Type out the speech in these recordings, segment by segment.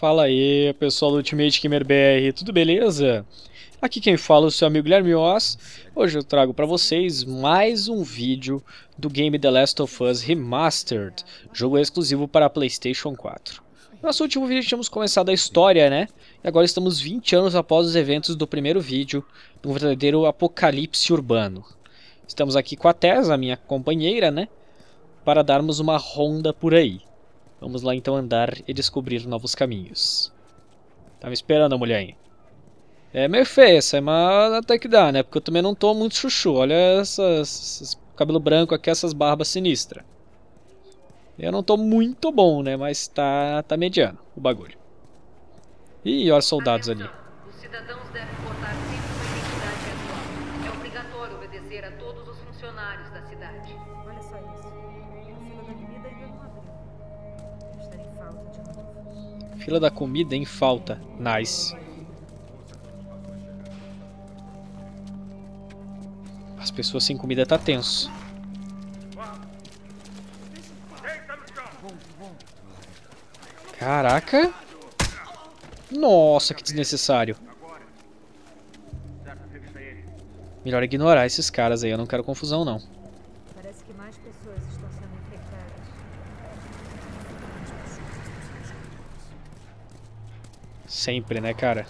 Fala aí, pessoal do Ultimate Gamer BR, tudo beleza? Aqui quem fala é o seu amigo Guilherme Os. Hoje eu trago para vocês mais um vídeo do game The Last of Us Remastered, jogo exclusivo para PlayStation 4. No nosso último vídeo tínhamos começado a história, né? E agora estamos 20 anos após os eventos do primeiro vídeo, um verdadeiro apocalipse urbano. Estamos aqui com a Tess, a minha companheira, né? Para darmos uma ronda por aí. Vamos lá então andar e descobrir novos caminhos. Tá me esperando a mulher aí. É meio feia essa, mas até que dá, né? Porque eu também não tô muito chuchu. Olha esses cabelo branco aqui, essas barbas sinistras. Eu não tô muito bom, né? Mas tá mediano o bagulho. Ih, olha os soldados ali. Os cidadãos devem portar sempre uma identidade pessoal. É obrigatório obedecer a todos os funcionários da cidade. Olha só isso. Fila da comida em falta. Nice. As pessoas sem comida tá tenso. Caraca. Nossa, que desnecessário. Melhor ignorar esses caras aí. Eu não quero confusão, não. Parece que mais pessoas estão sendo infectadas. Sempre, né, cara?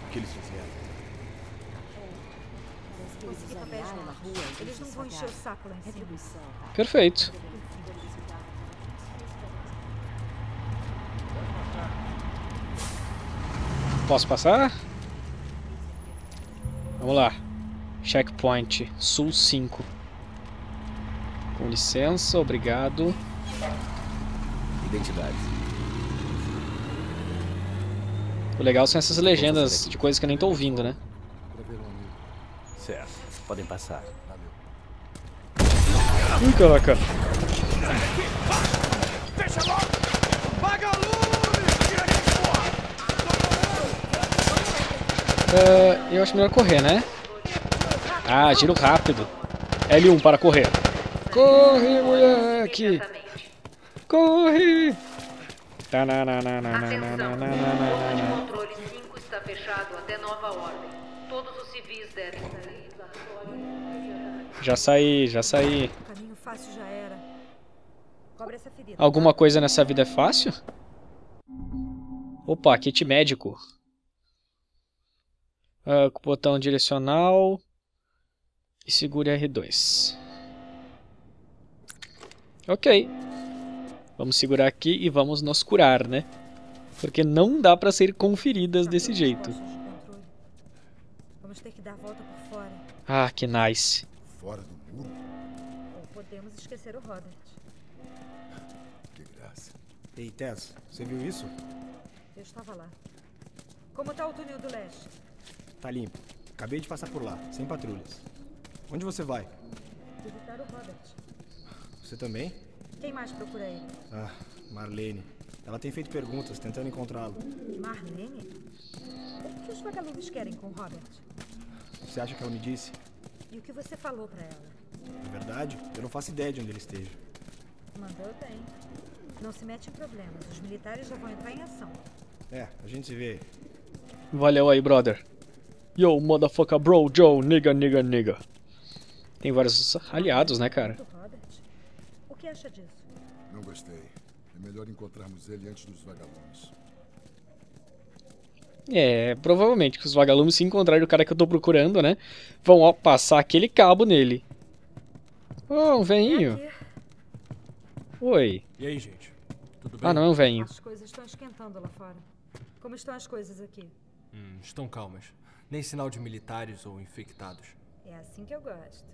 O que eles fizeram? Eles não vão encher o saco na retribuição. Perfeito. Posso passar? Vamos lá. Checkpoint Sul 5. Com licença, obrigado. Identidade. O legal são essas legendas de coisas que eu nem tô ouvindo, né? Certo, podem passar. Ui, caraca. Eu acho melhor correr, né? Ah, giro rápido. L1 para correr. Corre, moleque! Corre! O controle 5 está fechado até nova ordem. Todos os civis devem sair. Já saí. O caminho fácil já era. Cobre essa ferida. Alguma coisa nessa vida é fácil? Opa, kit médico. Com o botão direcional. E segure R2. Ok, vamos segurar aqui e vamos nos curar, né? Porque não dá pra ser conferidas desse jeito. Vamos ter que dar a volta por fora. Ah, que nice. Fora do muro? Ou podemos esquecer o Robert. Que graça. Ei, Tess, você viu isso? Eu estava lá. Como tá o túnel do leste? Tá limpo. Acabei de passar por lá, sem patrulhas. Onde você vai? Visitar o Robert. Você também? Quem mais procura ele? Ah, Marlene. Ela tem feito perguntas, tentando encontrá-lo. Marlene? O que os vagalumes querem com Robert? Você acha que ela me disse? E o que você falou pra ela? Na verdade, eu não faço ideia de onde ele esteja. Mandou bem. Não se mete em problemas. Os militares já vão entrar em ação. É, a gente se vê aí. Valeu aí, brother. Yo, motherfucker bro, Joe, nigga. Tem vários aliados, né, cara? O que acha disso? Não gostei. É melhor encontrarmos ele antes dos vagalumes. É, provavelmente que os vagalumes, se encontrarem o cara que eu tô procurando, né? Vão ó, passar aquele cabo nele. Oh, um velhinho. Oi. E aí, gente? Tudo bem? Ah, não é um velhinho. As coisas estão esquentando lá fora. Como estão as coisas aqui? Estão calmas. Nem sinal de militares ou infectados. É assim que eu gosto.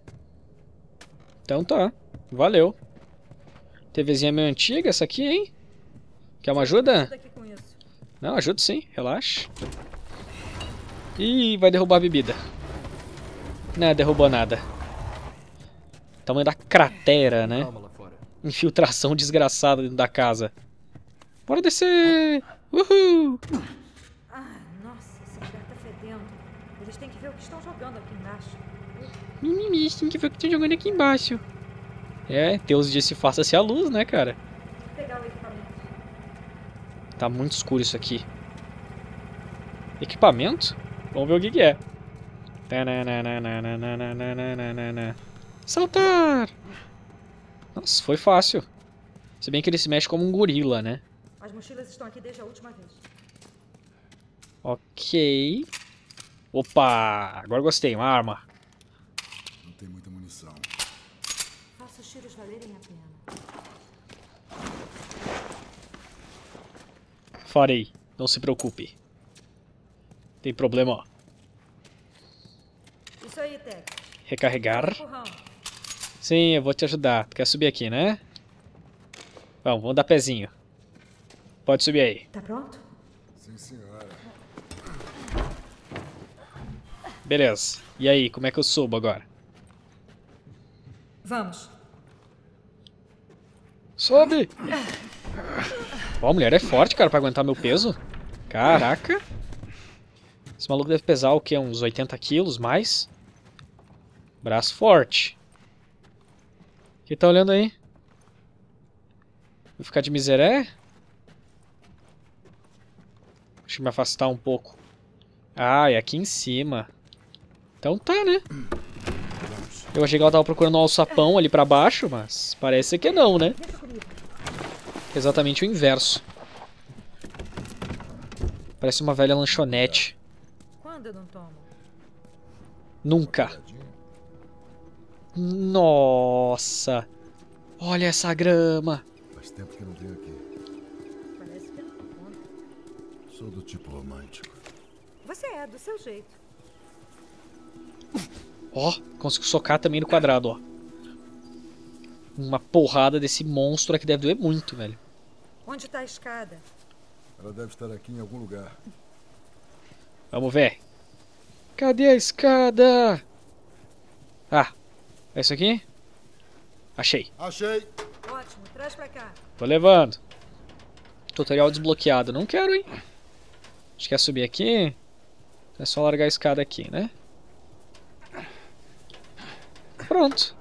Então tá. Valeu. TVzinha meio antiga essa aqui, hein? Quer uma ajuda? Não, ajudo sim, relaxa. Ih, vai derrubar a bebida. Não, derrubou nada. Tamanho da cratera, né? Infiltração desgraçada dentro da casa. Bora descer! Uhul! Ah, nossa, esse lugar tá fedendo. Eles têm que ver o que estão jogando aqui embaixo. Eles têm que ver o que estão jogando aqui embaixo. É, Deus disse faça-se a luz, né, cara? Tá muito escuro isso aqui. Equipamento? Vamos ver o que é. Saltar! Nossa, foi fácil. Se bem que ele se mexe como um gorila, né? As mochilas estão aqui desde a última vez. Ok. Opa! Agora gostei, uma arma. Não tem muita munição. Faça os tiros valerem a pena. Farei, não se preocupe. Tem problema. Isso aí, Tec. Recarregar. Sim, eu vou te ajudar. Tu quer subir aqui, né? Vamos dar pezinho. Pode subir aí. Tá pronto? Sim, senhora. Beleza. E aí, como é que eu subo agora? Vamos. Sobe! Ó, a mulher é forte, cara, pra aguentar meu peso. Caraca. Esse maluco deve pesar o quê? Uns 80 quilos, mais? Braço forte. Quem tá olhando aí? Vou ficar de miseré? Deixa eu me afastar um pouco. Ah, é aqui em cima. Então tá, né? Eu achei que ela tava procurando um alçapão ali pra baixo, mas parece que não, né? Exatamente o inverso. Parece uma velha lanchonete. Quando eu não tomo? Nunca. Nossa. Olha essa grama. Faz tempo que não veio aqui. Parece que não conta. Sou do tipo romântico. Você é, do seu jeito. Ó, consigo socar também no quadrado, ó. Uma porrada desse monstro aqui deve doer muito, velho. Onde tá a escada? Ela deve estar aqui em algum lugar. Vamos ver. Cadê a escada? Ah, é isso aqui? Achei. Achei. Ótimo, traz pra cá. Tô levando. Tutorial desbloqueado. Não quero, hein? Acho que é subir aqui. É só largar a escada aqui, né? Pronto.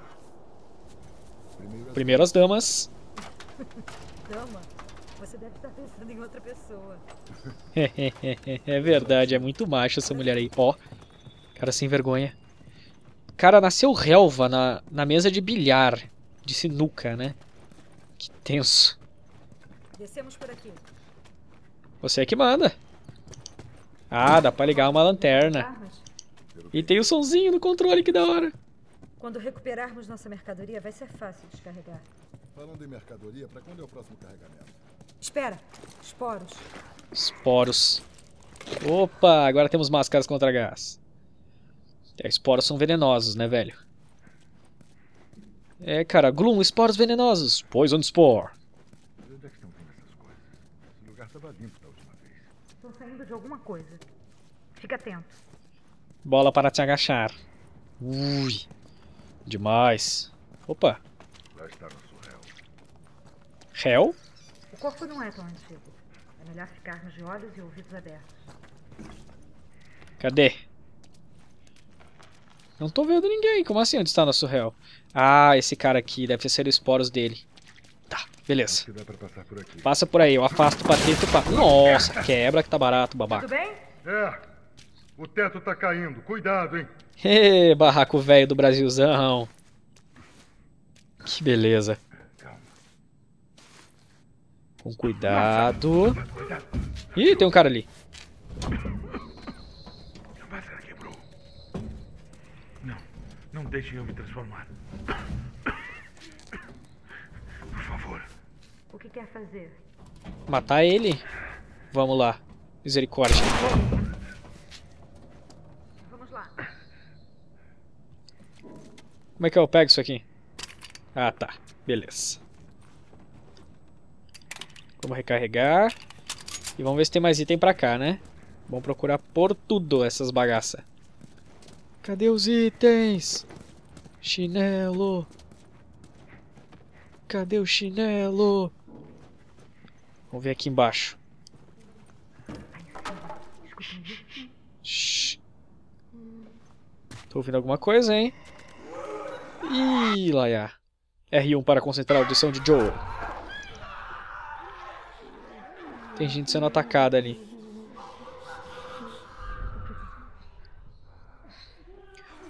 Primeiras damas. Dama, você deve estar pensando em outra pessoa. É verdade, é muito macho essa mulher aí. Ó, cara sem vergonha. Cara, nasceu relva na mesa de bilhar. De sinuca, né? Que tenso. Descemos por aqui. Você é que manda. Ah, dá pra ligar uma lanterna. E tem o sonzinho no controle, que da hora. Quando recuperarmos nossa mercadoria, vai ser fácil descarregar. Falando em mercadoria, pra quando é o próximo carregamento? Espera, esporos. Esporos. Opa, agora temos máscaras contra gás. Esporos são venenosos, né, velho? É, cara, Gloom, esporos venenosos. Poison Spore. Onde é que estão vindo essas coisas? Esse lugar estava limpo da última vez. Estão saindo de alguma coisa. Fica atento. Bola para te agachar. Ui. Demais. Opa. Lá está nosso réu. Réu? O corpo não é tão antigo. É melhor ficarmos de olhos e ouvidos abertos. Cadê? Não tô vendo ninguém. Como assim? Onde está nosso réu? Ah, esse cara aqui. Deve ser os esporos dele. Tá, beleza. Dá pra passar por aqui. Passa por aí. Eu afasto o patito pra... Nossa, quebra que tá barato, babaca. Tudo bem? É. O teto tá caindo. Cuidado, hein? Ê, barraco velho do Brasilzão. Que beleza. Com cuidado. Ih, tem um cara ali. Não, não deixe eu me transformar. Por favor. O que quer fazer? Matar ele? Vamos lá. Misericórdia. Como é que eu pego isso aqui? Ah, tá. Beleza. Vamos recarregar. E vamos ver se tem mais item pra cá, né? Vamos procurar por tudo essas bagaças. Cadê os itens? Chinelo. Cadê o chinelo? Vamos ver aqui embaixo. Shhh. Tô ouvindo alguma coisa, hein? Ih, Laia. R1 para concentrar a audição de Joel. Tem gente sendo atacada ali.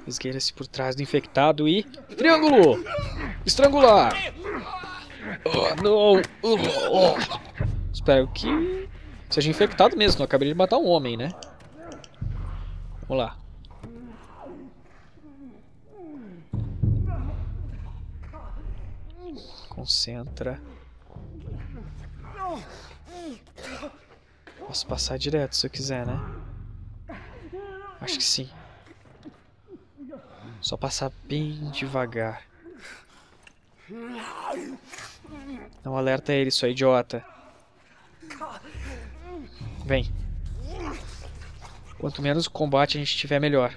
Esgueira-se por trás do infectado e... Triângulo! Estrangular! Oh, não! Espero que seja infectado mesmo. Eu acabei de matar um homem, né? Vamos lá. Concentra. Posso passar direto se eu quiser, né? Acho que sim. Só passar bem devagar. Não alerta ele, sua idiota. Vem. Quanto menos combate a gente tiver, melhor.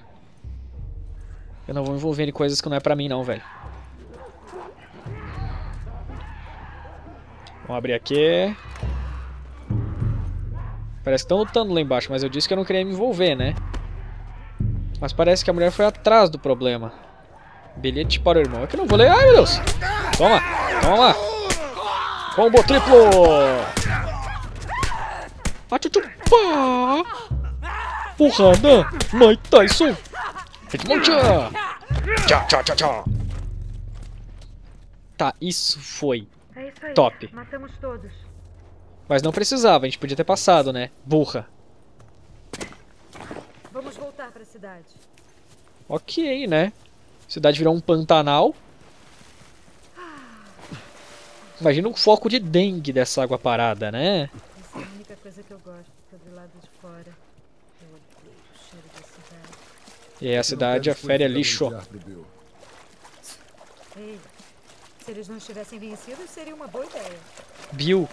Eu não vou me envolver em coisas que não é pra mim, não, velho. Vamos abrir aqui. Parece que estão lutando lá embaixo, mas eu disse que eu não queria me envolver, né? Mas parece que a mulher foi atrás do problema. Bilhete para o irmão. É que eu não vou ler. Ai, meu Deus! Toma! Toma lá! Combo triplo! Atchupá! Porrada! Mike Tyson! Hitmon tchá! Tchá, tchá, tchá, tchá! Tá, isso foi. É isso aí. Top. Matamos todos. Mas não precisava, a gente podia ter passado, né? Burra. Vamos voltar pra cidade. Ok, né? A cidade virou um pantanal. Imagina um foco de dengue dessa água parada, né? Essa é a única coisa que eu gosto, tá do lado de fora. Eu odeio o cheiro da cidade. E a cidade, a férias lixo. Ei, se eles não estivessem vencidos, seria uma boa ideia. Bill.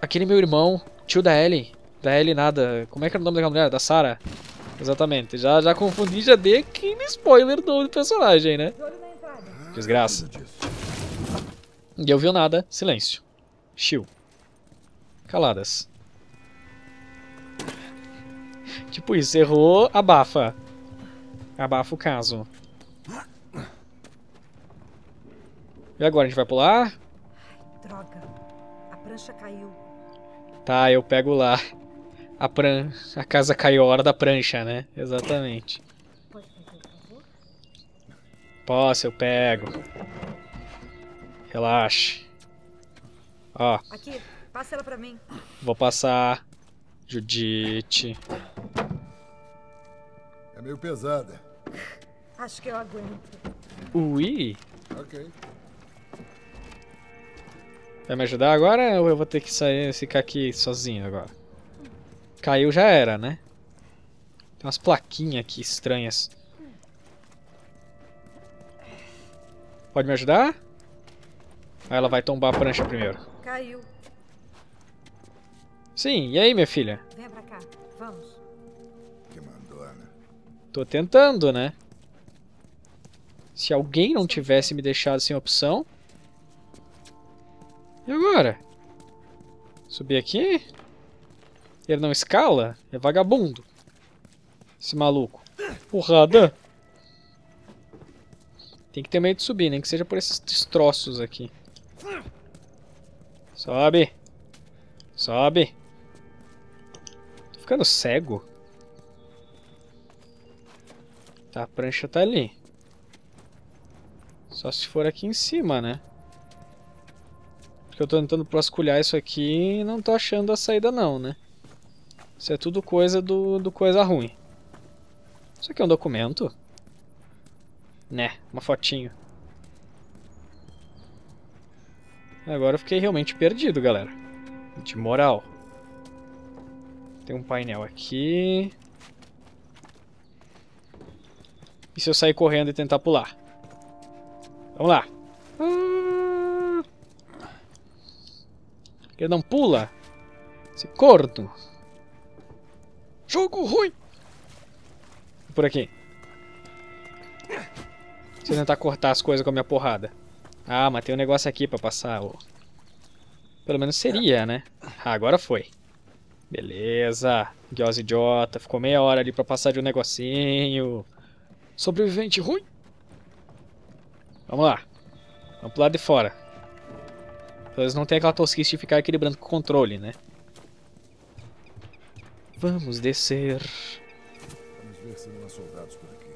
Aquele meu irmão, tio da Ellie. Da Ellie nada. Como é que era o nome daquela mulher? Da Sara? Exatamente. Já confundi, já dei aqui no spoiler do personagem, né? Desgraça. Ninguém ouviu nada. Silêncio. Chill. Caladas. Tipo isso. Errou, abafa. Abafa o caso. E agora? A gente vai pular? Ai, droga. A prancha caiu. Tá, eu pego lá. A casa caiu a hora da prancha, né? Exatamente. Posso, eu pego. Relaxe. Ó. Aqui, passa ela pra mim. Vou passar. Judite. É meio pesada. Acho que eu aguento. Ui. Ok. Vai me ajudar agora ou eu vou ter que sair e ficar aqui sozinho agora? Caiu já era, né? Tem umas plaquinhas aqui estranhas. Pode me ajudar? Aí ela vai tombar a prancha primeiro. Caiu. Sim, e aí, minha filha? Vem pra cá, vamos. Que mandou, né? Tô tentando, né? Se alguém não tivesse me deixado sem opção... E agora? Subir aqui? Ele não escala? É vagabundo. Esse maluco. Porrada. Tem que ter medo de subir, nem que seja por esses destroços aqui. Sobe. Sobe. Tô ficando cego. Tá, a prancha tá ali. Só se for aqui em cima, né? Porque eu tô tentando prosculhar isso aqui e não tô achando a saída não, né? Isso é tudo coisa do coisa ruim. Isso aqui é um documento? Né, uma fotinho. Agora eu fiquei realmente perdido, galera. De moral. Tem um painel aqui. E se eu sair correndo e tentar pular? Vamos lá. Ele não pula. Esse corno. Jogo ruim! Por aqui. Deixa eu tentar cortar as coisas com a minha porrada. Ah, mas tem um negócio aqui pra passar. Oh. Pelo menos seria, né? Ah, agora foi. Beleza. Guiosa idiota. Ficou meia hora ali pra passar de um negocinho. Sobrevivente ruim. Vamos lá. Vamos pro lado de fora. Pelo menos não tem aquela tosquice de ficar equilibrando com o controle, né? Vamos descer. Vamos ver se não há soldados por aqui.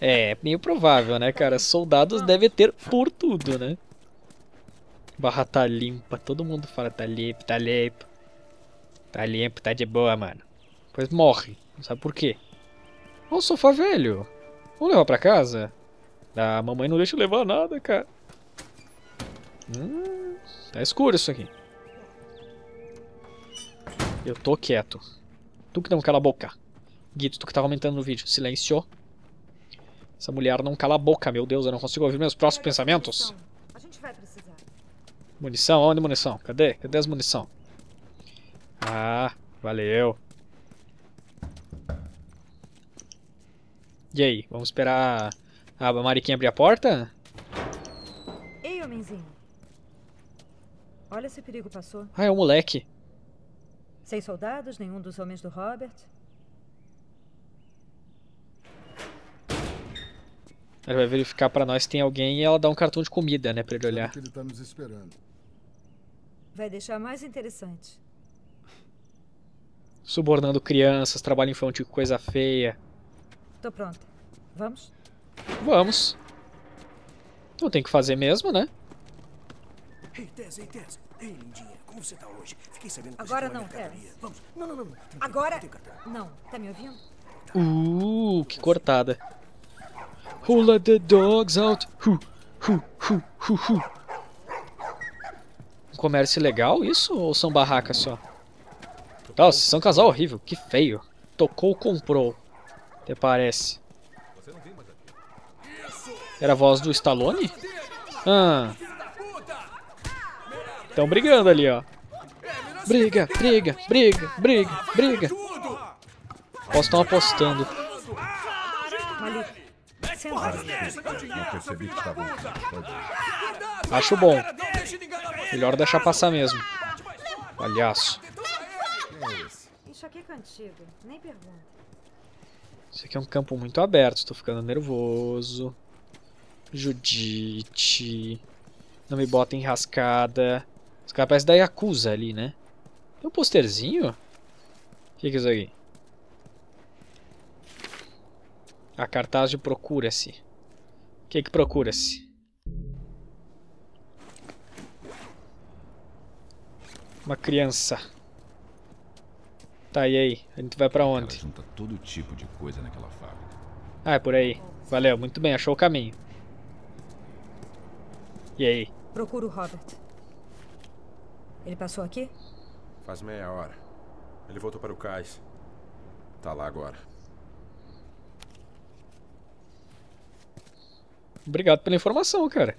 É meio provável, né, cara? Soldados devem ter por tudo, né? Barra tá limpa. Todo mundo fala tá limpo, tá limpo. Tá limpo, tá de boa, mano. Pois morre. Não sabe por quê. Olha o sofá velho. Vamos levar pra casa? A mamãe não deixa eu levar nada, cara. Tá escuro isso aqui. Eu tô quieto. Tu que não cala a boca. Guito, tu que tava aumentando no vídeo. Silenciou. Essa mulher não cala a boca, meu Deus. Eu não consigo ouvir meus próximos pensamentos. A gente vai precisar. Munição? Onde munição? Cadê? Cadê as munição? Ah, valeu. E aí? Vamos esperar... A Mariquinha abrir a porta? Ei, homenzinho. Olha se o perigo passou. Ah, é o moleque. Sem soldados, nenhum dos homens do Robert. Ela vai verificar pra nós se tem alguém e ela dá um cartão de comida, né, pra ele olhar. Ele tá nos esperando. Vai deixar mais interessante. Subornando crianças, trabalho infantil, coisa feia. Tô pronta. Vamos? Vamos. Eu tenho que fazer mesmo, né? Ei, Tess, ei, Tess. Ei, lindinha, como você tá hoje? Fiquei sabendo que agora você não, Tess. Vamos. Não, não, não. Agora não. Tá me ouvindo? Que cortada. Who let the dogs out? Who. Um comércio legal isso? Ou são barracas só? Nossa, são um casal horrível. Que feio. Tocou, comprou. Até parece. Era a voz do Stallone? Ah. Estão brigando ali, ó. Briga, briga, briga, briga, briga. Posso estar apostando. Acho bom. Melhor deixar passar mesmo. Palhaço. Isso aqui é um campo muito aberto. Estou ficando nervoso. Judite. Não me bota enrascada. Os caras parecem da Yakuza ali, né? Tem um posterzinho? O que é isso aqui? A cartaz de procura-se. O que é que procura-se? Uma criança. Tá, e aí? A gente vai pra onde? Ela junta todo tipo de coisa naquela fábrica. Ah, é por aí. Valeu, muito bem, achou o caminho. E aí? Procuro o Robert. Ele passou aqui? Faz meia hora. Ele voltou para o cais. Tá lá agora. Obrigado pela informação, cara.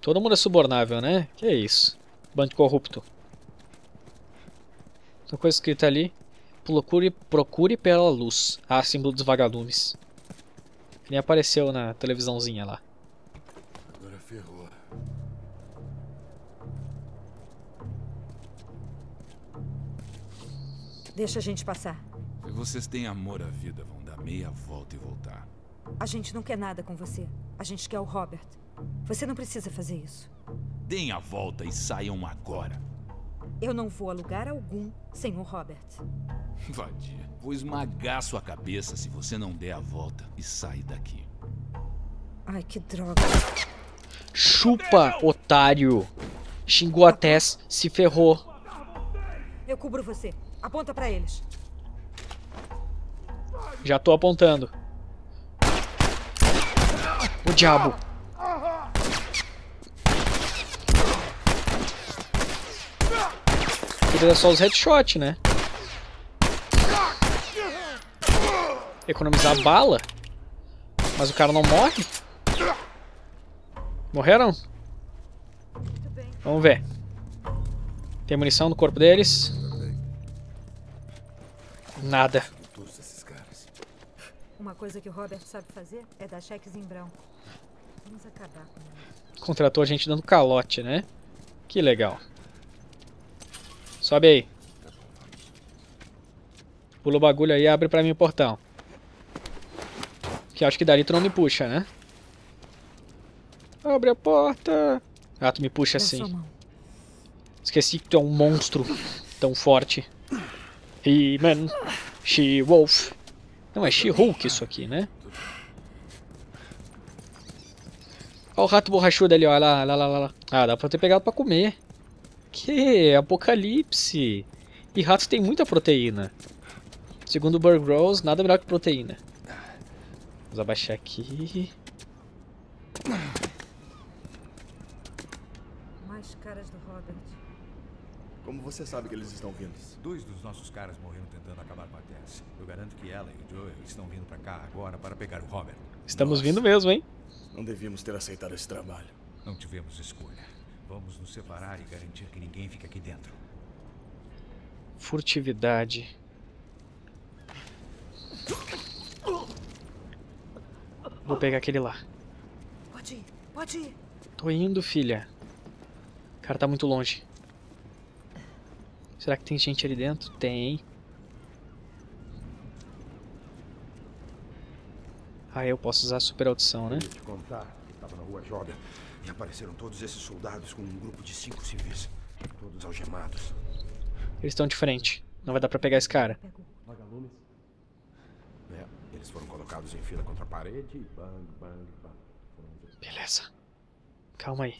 Todo mundo é subornável, né? Que é isso? Bando corrupto. Tem coisa escrita ali. Procure pela luz. Ah, símbolo dos vagalumes. Que nem apareceu na televisãozinha lá. Ferrou. Deixa a gente passar. Se vocês têm amor à vida, vão dar meia volta e voltar. A gente não quer nada com você. A gente quer o Robert. Você não precisa fazer isso. Deem a volta e saiam agora. Eu não vou a lugar algum sem o Robert. Vadia, vou esmagar sua cabeça se você não der a volta e sair daqui. Ai, que droga. Chupa, otário. Xingou a Tess, se ferrou. Eu cubro você. Aponta pra eles. Já tô apontando. O diabo. Tudo é só os headshots, né? Economizar bala. Mas o cara não morre. Morreram? Muito bem. Vamos ver. Tem munição no corpo deles? Nada. Uma coisa que o Robert sabe fazer é dar cheques em branco. Vamos acabar com isso. Contratou a gente dando calote, né? Que legal. Sobe aí. Pula o bagulho aí e abre pra mim o portão. Que acho que dali tu não me puxa, né? Abre a porta. Ah, tu me puxa assim. Esqueci que tu é um monstro tão forte. He-Man, She-Wolf. Não, é She-Hulk isso aqui, né? Olha o rato borrachudo ali, ó. Lá, lá, lá, lá. Ah, dá pra ter pegado pra comer. Que apocalipse. E rato tem muita proteína. Segundo o Burg Rose, nada melhor que proteína. Vamos abaixar aqui. Mais caras do Robert. Como você sabe que eles estão vindo? Dois dos nossos caras morreram tentando acabar com a Tess. Eu garanto que ela e o Joel estão vindo pra cá agora para pegar o Robert. Estamos vindo mesmo, hein? Não devíamos ter aceitado esse trabalho. Não tivemos escolha. Vamos nos separar e garantir que ninguém fica aqui dentro. Furtividade. Vou pegar aquele lá. Pode ir, pode ir. Tô indo, filha. O cara tá muito longe. Será que tem gente ali dentro? Tem. Ah, eu posso usar a super audição, né? Te contar que tava na rua Joga e apareceram todos esses soldados com um grupo de 5 civis, todos algemados. Eles estão de frente. Não vai dar pra pegar esse cara. É, eles foram colocados em fila contra a parede e bang, bang, bang. Beleza. Calma aí.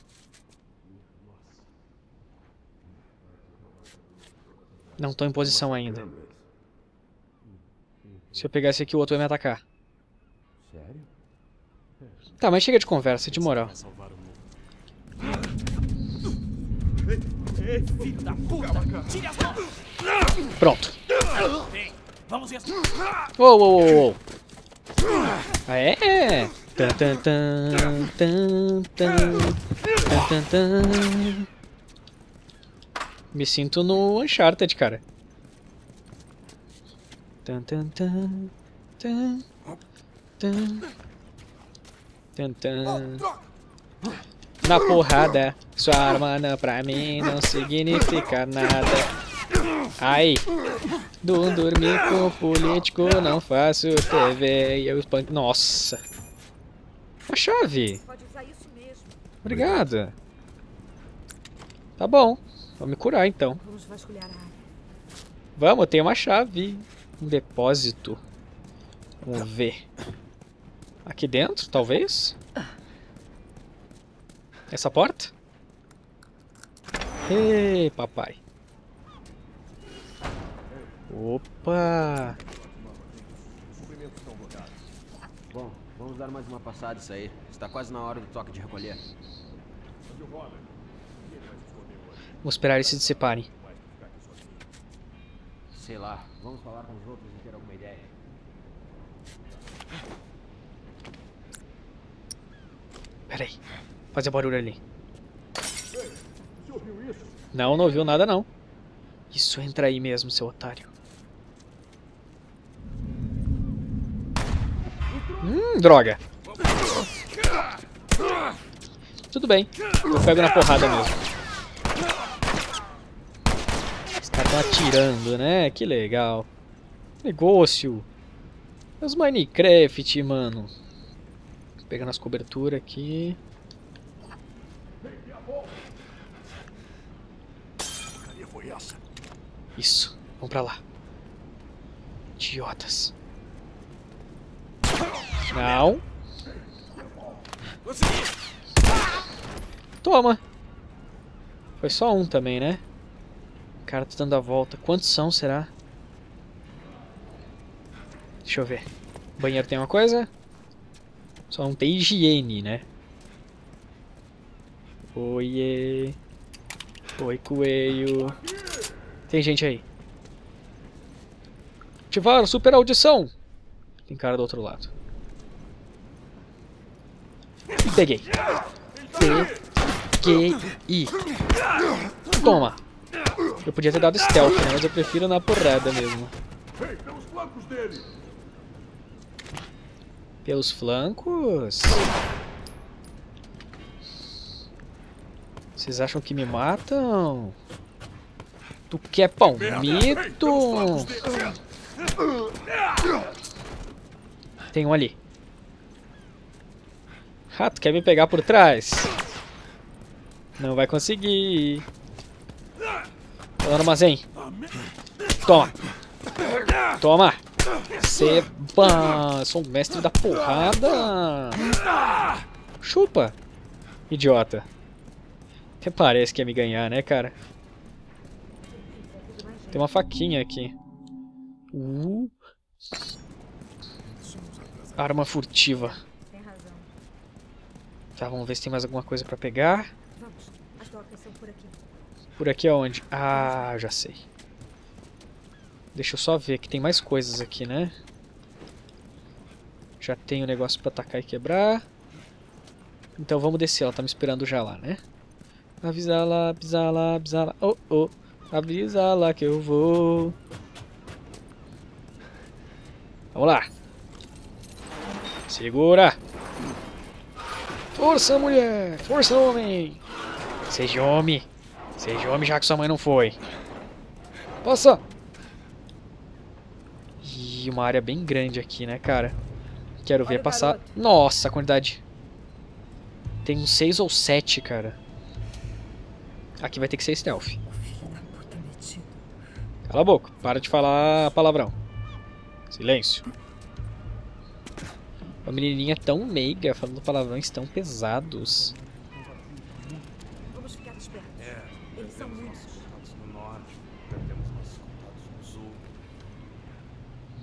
Não tô em posição ainda. Se eu pegar esse aqui, o outro vai me atacar. Sério? Tá, mas chega de conversa, de moral. Filho da puta! Tira as mãos! Pronto. Vamos ver. Uou, uou, uou. Ah, é? Tan, tan, tan, tan, tan, tan. Me sinto no Uncharted, cara. Tan, tan, tan, tan, tan, tan, tan. Na porrada, sua arma não, pra mim não significa nada. Ai, do dormir com político não faço TV e eu espanco. Nossa, uma chave. Obrigado. Tá bom, vou me curar então. Vamos, tem uma chave, um depósito. Vamos ver. Aqui dentro, talvez. Essa porta? Ei, papai. Opa! Bom, vamos dar mais uma passada isso aí. Está quase na hora do toque de recolher. Vou esperar eles se dissiparem. Sei lá, vamos falar com os outros e ter alguma ideia. Peraí. Fazer barulho ali. Não, não ouviu nada não. Isso, entra aí mesmo, seu otário. Droga. Tudo bem, eu pego na porrada mesmo. Os caras estão atirando, né? Que legal. Negócio. Os Minecraft, mano. Pegando as coberturas aqui. Isso, vamos pra lá. Idiotas. Não. Toma. Foi só um também, né? O cara tá dando a volta. Quantos são, será? Deixa eu ver. O banheiro tem uma coisa? Só não tem higiene, né? Oiê. Oi, coelho. Tem gente aí. Ativar super audição. Tem cara do outro lado. Peguei. Peguei. Toma. Eu podia ter dado stealth, né? Mas eu prefiro na porrada mesmo. Pelos flancos dele. Pelos flancos? Vocês acham que me matam? Tu quer palmito? Tem um ali. Rato, quer me pegar por trás? Não vai conseguir. Tô no armazém. Toma. Toma. Seba. Sou um mestre da porrada. Chupa. Idiota. Até parece que ia me ganhar, né, cara? Tem uma faquinha aqui. Arma furtiva. Tá, vamos ver se tem mais alguma coisa pra pegar. Por aqui aonde? Ah, já sei. Deixa eu só ver que tem mais coisas aqui, né? Já tem um negócio pra atacar e quebrar. Então vamos descer, ela tá me esperando já lá, né? Avisa lá, avisa lá, avisa lá. Oh, oh. Avisa lá que eu vou. Vamos lá. Segura. Força, mulher. Força, homem. Seja homem. Seja homem já que sua mãe não foi. Passa. E uma área bem grande aqui, né, cara? Quero ver passar... Nossa, a quantidade. Tem uns 6 ou 7, cara. Aqui vai ter que ser stealth. Cala a boca. Para de falar palavrão. Silêncio. A menininha é tão meiga, falando palavrões tão pesados.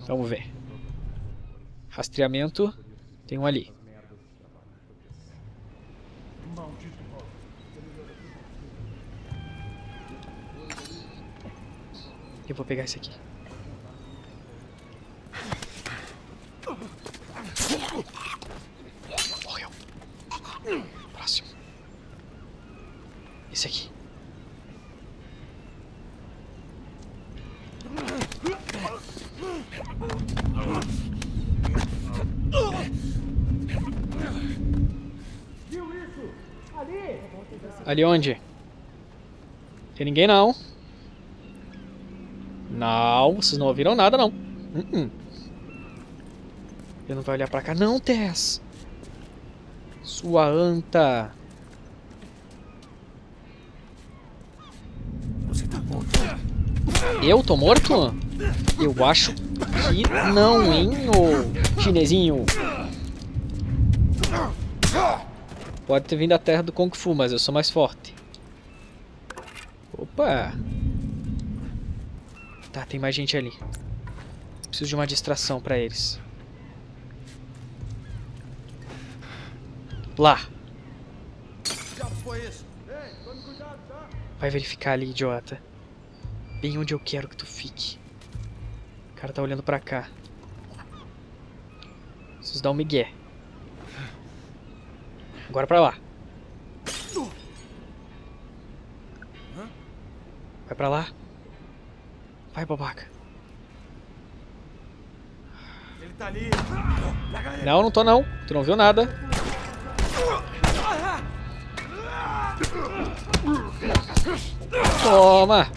Vamos ver. Rastreamento. Tem um ali. Eu vou pegar esse aqui. Morreu. Próximo. Esse aqui. Ali onde? Tem ninguém não. Não, vocês não ouviram nada não. Eu não vou olhar pra cá não, Tess. Sua anta. Você tá morto. Eu tô morto? Eu acho que não, hein, ô chinesinho. Pode ter vindo da terra do Kung Fu, mas eu sou mais forte. Opa. Tá, tem mais gente ali. Preciso de uma distração pra eles. Lá. Vai verificar ali, idiota. Bem onde eu quero que tu fique. O cara tá olhando pra cá. Preciso dar um migué. Agora pra lá. Vai pra lá. Vai, babaca. Ele tá ali. Não, não tô não. Tu não viu nada. Toma.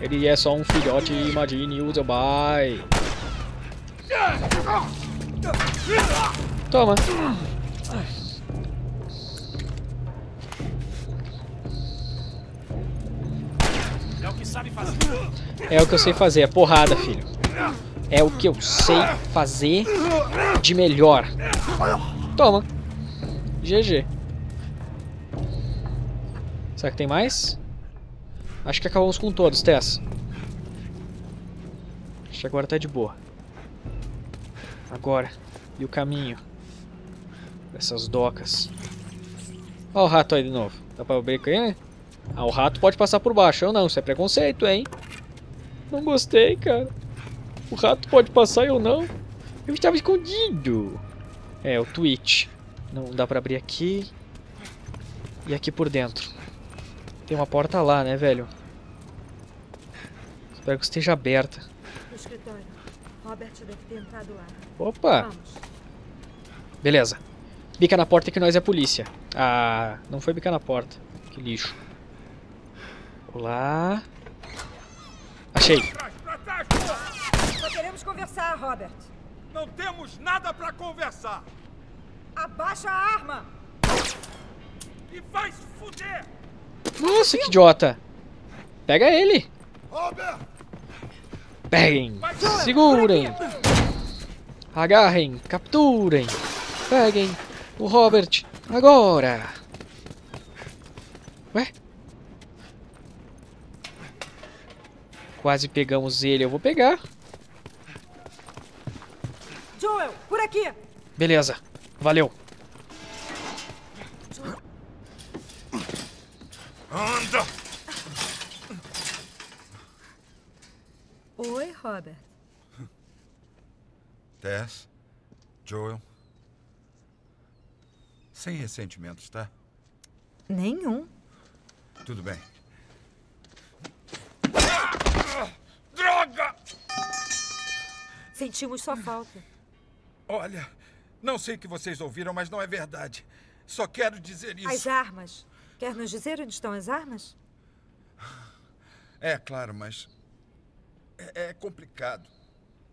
Ele é só um filhote, imagine o seu pai. Toma. É o que sabe fazer. É o que eu sei fazer, é porrada, filho. É o que eu sei fazer de melhor. Toma. GG. Será que tem mais? Acho que acabamos com todos, Tess. Acho que agora tá de boa. Agora. E o caminho dessas docas. Olha o rato aí de novo. Dá pra abrir aí, né? Ah, o rato pode passar por baixo. Eu não, isso é preconceito, hein? Não gostei, cara. O rato pode passar e eu não. Eu estava escondido. É, o Twitch. Não dá pra abrir aqui. E aqui por dentro. Tem uma porta lá, né, velho? Espero que esteja aberta. Robert deve ter entrado lá. Opa! Vamos. Beleza. Bica na porta que nós é polícia. Ah, não foi bica na porta. Que lixo. Olá. Achei. Só queremos conversar, Robert. Não temos nada pra conversar! Abaixa a arma! E vai se fuder! Nossa, que idiota! Pega ele! Robert! Peguem! Segurem! Agarrem! Capturem! Peguem o Robert agora! Ué? Quase pegamos ele, eu vou pegar. Joel, por aqui! Beleza, valeu. Anda! Oi, Robert. Tess, Joel. Sem ressentimentos, tá? Nenhum. Tudo bem. Droga! Sentimos sua falta. Olha, não sei o que vocês ouviram, mas não é verdade. Só quero dizer isso. As armas. Quer nos dizer onde estão as armas? É, claro, mas... É complicado,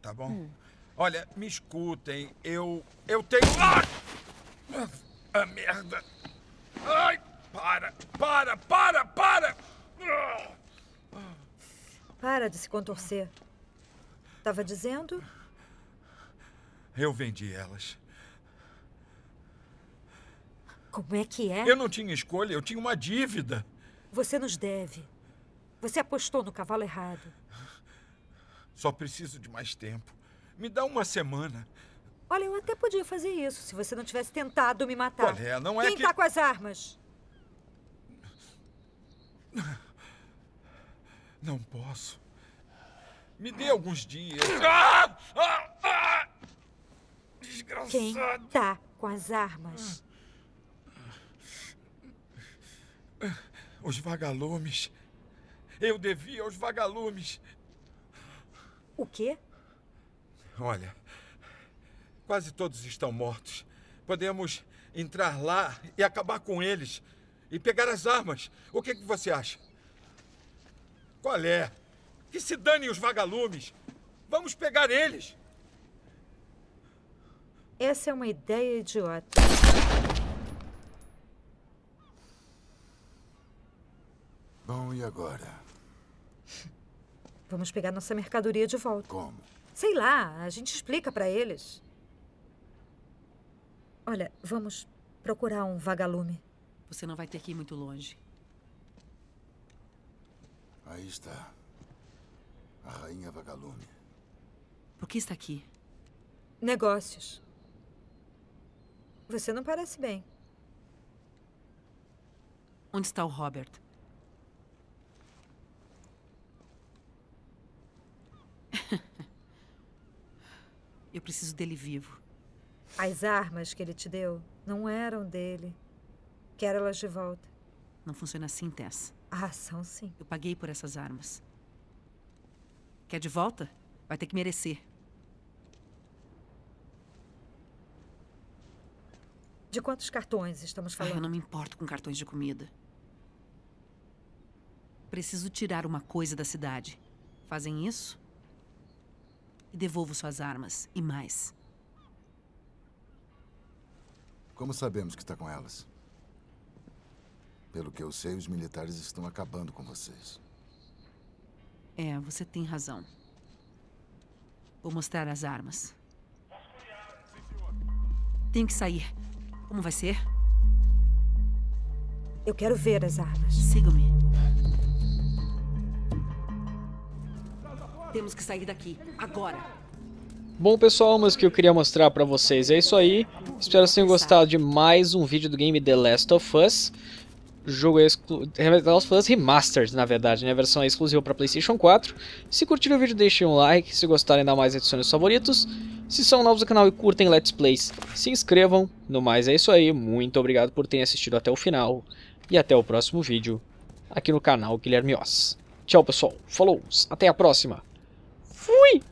tá bom? Olha, me escutem, eu tenho... Ah, merda! Ai, para! Para de se contorcer. Tava dizendo? Eu vendi elas. Como é que é? Eu não tinha escolha, eu tinha uma dívida. Você nos deve. Você apostou no cavalo errado. Só preciso de mais tempo. Me dá uma semana. Olha, eu até podia fazer isso se você não tivesse tentado me matar. Qual é? Não é Quem tá com as armas? Não posso. Me dê alguns dias. Desgraçado. Quem tá com as armas? Os vagalumes. Eu devia aos vagalumes. O quê? Olha, quase todos estão mortos. Podemos entrar lá e acabar com eles. E pegar as armas. O que você acha? Qual é? Que se danem os vagalumes. Vamos pegar eles. Essa é uma ideia idiota. Bom, e agora? Vamos pegar nossa mercadoria de volta. Como? Sei lá, a gente explica pra eles. Olha, vamos procurar um vagalume. Você não vai ter que ir muito longe. Aí está. A rainha vagalume. Por que está aqui? Negócios. Você não parece bem. Onde está o Robert? Eu preciso dele vivo. As armas que ele te deu não eram dele. Quero elas de volta. Não funciona assim, Tess. Ah, são sim. Eu paguei por essas armas. Quer de volta? Vai ter que merecer. De quantos cartões estamos falando? Ai, eu não me importo com cartões de comida. Preciso tirar uma coisa da cidade. Fazem isso? E devolvo suas armas. E mais. Como sabemos que está com elas? Pelo que eu sei, os militares estão acabando com vocês. É, você tem razão. Vou mostrar as armas. Tenho que sair. Como vai ser? Eu quero ver as armas. Siga-me. Temos que sair daqui, agora. Bom, pessoal, mas o que eu queria mostrar pra vocês é isso aí. Espero que vocês tenham gostado de mais um vídeo do game The Last of Us. Jogo The Last of Us Remastered, na verdade, né? A versão é exclusiva para PlayStation 4. Se curtiram o vídeo, deixem um like. Se gostarem, dá mais adiciones favoritos. Se são novos no canal e curtem Let's Plays, se inscrevam. No mais, é isso aí. Muito obrigado por terem assistido até o final. E até o próximo vídeo aqui no canal Guilherme Os. Tchau, pessoal. Falou. Até a próxima. Fui!